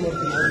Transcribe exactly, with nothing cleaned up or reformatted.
لا